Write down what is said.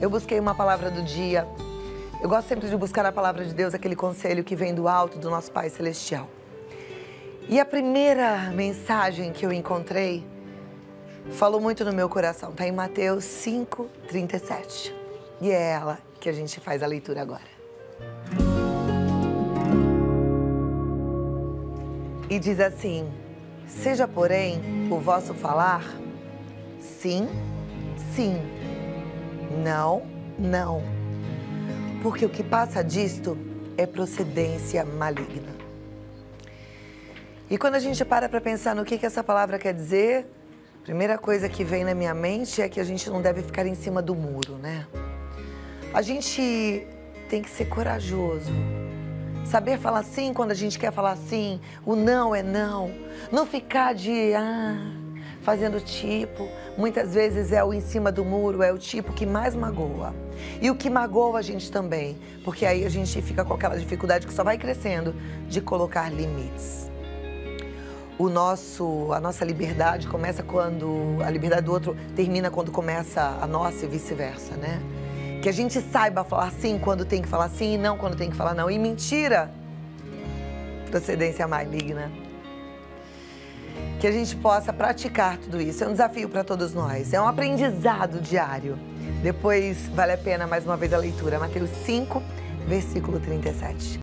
Eu busquei uma palavra do dia. Eu gosto sempre de buscar a palavra de Deus, aquele conselho que vem do alto, do nosso Pai Celestial. E a primeira mensagem que eu encontrei falou muito no meu coração. Está em Mateus 5:37. E é ela que a gente faz a leitura agora. E diz assim: seja, porém, o vosso falar sim, sim, não, não, porque o que passa disto é procedência maligna. E quando a gente para para pensar no que essa palavra quer dizer, a primeira coisa que vem na minha mente é que a gente não deve ficar em cima do muro, né? A gente tem que ser corajoso. Saber falar sim quando a gente quer falar sim, o não é não. Não ficar de fazendo tipo. Muitas vezes é o em cima do muro, é o tipo que mais magoa. E o que magoa a gente também, porque aí a gente fica com aquela dificuldade que só vai crescendo de colocar limites. A nossa liberdade começa quando a liberdade do outro termina quando começa a nossa e vice-versa, né? Que a gente saiba falar sim quando tem que falar sim e não quando tem que falar não. E mentira, procedência maligna. Que a gente possa praticar tudo isso. É um desafio para todos nós. É um aprendizado diário. Depois vale a pena mais uma vez a leitura. Mateus 5:37.